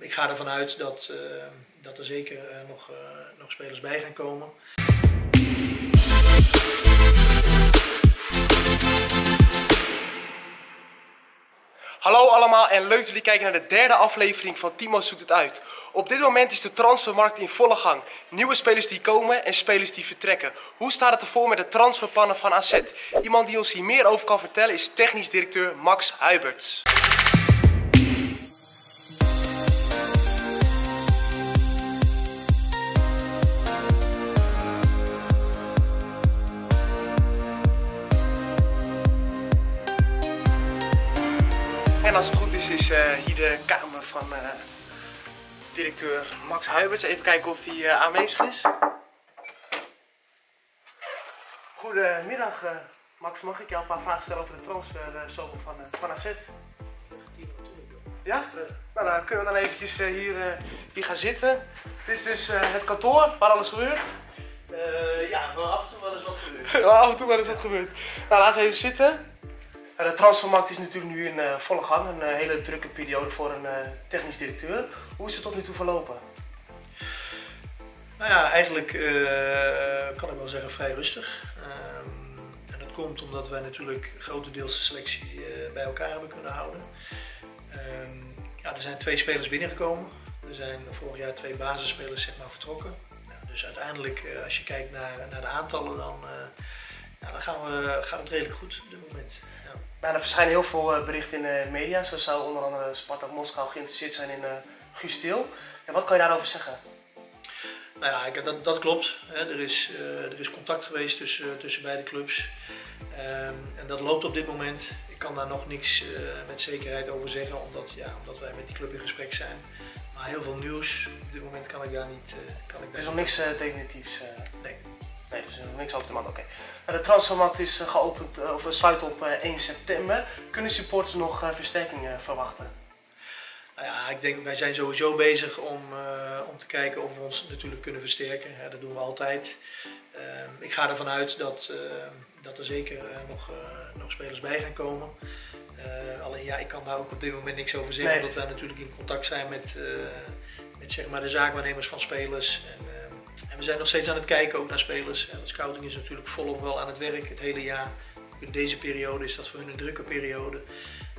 Ik ga ervan uit dat er zeker nog spelers bij gaan komen. Hallo allemaal en leuk dat jullie kijken naar de derde aflevering van Timo zoekt het uit. Op dit moment is de transfermarkt in volle gang. Nieuwe spelers die komen en spelers die vertrekken. Hoe staat het ervoor met de transferplannen van AZ? Iemand die ons hier meer over kan vertellen is technisch directeur Max Huiberts. En als het goed is hier de kamer van directeur Max Huiberts. Even kijken of hij aanwezig is. Goedemiddag Max, mag ik jou een paar vragen stellen over de transfer van AZ? Ja? Nou, dan kunnen we dan eventjes hier gaan zitten. Dit is dus het kantoor waar alles gebeurt. Ja, maar af en toe wel eens wat gebeurt. Af en toe wel eens wat gebeurt. Nou, laten we even zitten. De transfermarkt is natuurlijk nu in volle gang, een hele drukke periode voor een technisch directeur. Hoe is het tot nu toe verlopen? Nou ja, eigenlijk kan ik wel zeggen vrij rustig. En dat komt omdat wij natuurlijk grotendeels de selectie bij elkaar hebben kunnen houden. Ja, er zijn 2 spelers binnengekomen. Er zijn vorig jaar 2 basisspelers zeg maar, vertrokken. Nou, dus uiteindelijk, als je kijkt naar de aantallen, dan gaat het redelijk goed op dit moment. Ja. Nou, er verschijnen heel veel berichten in de media. Zo zou onder andere Spartak Moskou geïnteresseerd zijn in Guus Til. En wat kan je daarover zeggen? Nou ja, dat klopt. Er is contact geweest tussen beide clubs. En dat loopt op dit moment. Ik kan daar nog niks met zekerheid over zeggen, omdat wij met die club in gesprek zijn. Maar heel veel nieuws. Op dit moment kan ik daar niet... Er is nog niks definitiefs? Nee. Nee, dus niks over de man. Okay. De transfermarkt is geopend, of sluit op 1 september. Kunnen supporters nog versterkingen verwachten? Nou ja, ik denk wij zijn sowieso bezig om te kijken of we ons natuurlijk kunnen versterken. Ja, dat doen we altijd. Ik ga ervan uit dat er zeker nog spelers bij gaan komen. Alleen ja, ik kan daar ook op dit moment niks over zeggen. Nee. Omdat wij natuurlijk in contact zijn met zeg maar de zaakwaarnemers van spelers. En we zijn nog steeds aan het kijken ook naar spelers. En de scouting is natuurlijk volop wel aan het werk het hele jaar. In deze periode is dat voor hun een drukke periode.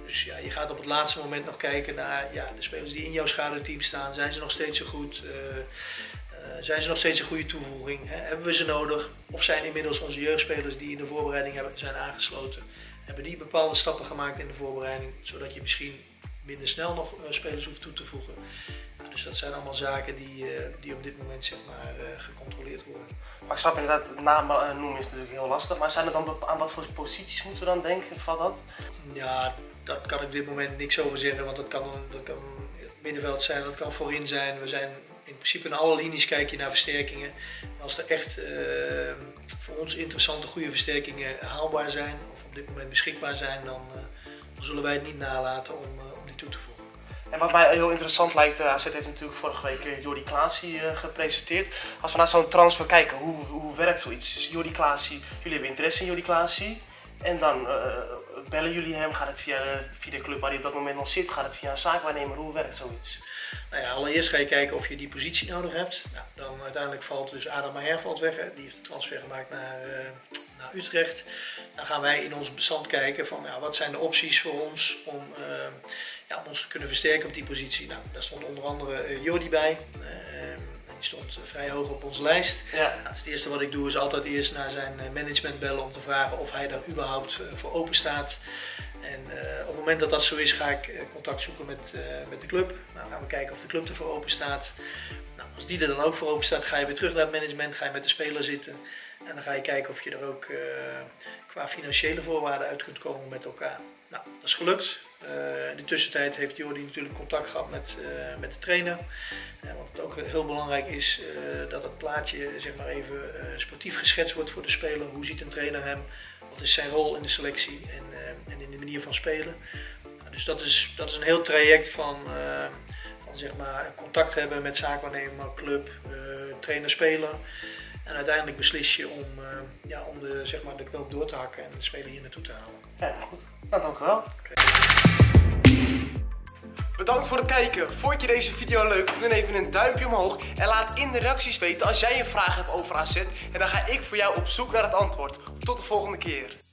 Dus ja, je gaat op het laatste moment nog kijken naar de spelers die in jouw schaduwteam staan. Zijn ze nog steeds zo goed? Zijn ze nog steeds een goede toevoeging? Hebben we ze nodig? Of zijn inmiddels onze jeugdspelers die in de voorbereiding zijn aangesloten? Hebben die bepaalde stappen gemaakt in de voorbereiding? Zodat je misschien minder snel nog spelers hoeft toe te voegen. Dus dat zijn allemaal zaken die op dit moment zeg maar, gecontroleerd worden. Maar ik snap inderdaad, het naam noemen is natuurlijk heel lastig. Maar zijn er dan aan wat voor posities moeten we dan denken? Valt dat? Ja, daar kan ik op dit moment niks over zeggen. Want dat kan het middenveld zijn, dat kan voorin zijn. We zijn in principe in alle linies kijk je naar versterkingen. En als er echt voor ons interessante, goede versterkingen haalbaar zijn, of op dit moment beschikbaar zijn, dan zullen wij het niet nalaten om die toe te voegen. En wat mij heel interessant lijkt, AZ heeft natuurlijk vorige week Jordi Klaasie gepresenteerd. Als we naar zo'n transfer kijken, hoe werkt zoiets? Dus Jordi Klaasie, jullie hebben interesse in Jordi Klaasie. En dan bellen jullie hem, gaat het via de club waar hij op dat moment nog zit, gaat het via een zaakwaarnemer, hoe werkt zoiets? Nou ja, allereerst ga je kijken of je die positie nodig hebt. Nou, dan uiteindelijk valt dus Adam Maher weg, hè. Die heeft de transfer gemaakt naar Utrecht. Dan gaan wij in ons bestand kijken van ja, wat zijn de opties voor ons om ons te kunnen versterken op die positie. Nou, daar stond onder andere Jordi bij. Die stond vrij hoog op onze lijst. Ja. Nou, het eerste wat ik doe is altijd eerst naar zijn management bellen om te vragen of hij daar überhaupt voor open staat. En op het moment dat dat zo is, ga ik contact zoeken met de club. Nou, gaan we kijken of de club ervoor open staat. Nou, als die er dan ook voor open staat, ga je weer terug naar het management, ga je met de speler zitten. En dan ga je kijken of je er ook qua financiële voorwaarden uit kunt komen met elkaar. Nou, dat is gelukt. In de tussentijd heeft Jordi natuurlijk contact gehad met de trainer. Wat ook heel belangrijk is, dat het plaatje zeg maar even sportief geschetst wordt voor de speler. Hoe ziet een trainer hem? Wat is zijn rol in de selectie en in de manier van spelen? Dus dat is een heel traject van zeg maar contact hebben met zaakwaarnemer, club, trainer, speler. En uiteindelijk beslis je om zeg maar de knoop door te hakken en de speler hier naartoe te halen. Ja, goed. Nou, dank u wel. Okay. Bedankt voor het kijken. Vond je deze video leuk? Doe dan even een duimpje omhoog. En laat in de reacties weten als jij een vraag hebt over AZ. En dan ga ik voor jou op zoek naar het antwoord. Tot de volgende keer.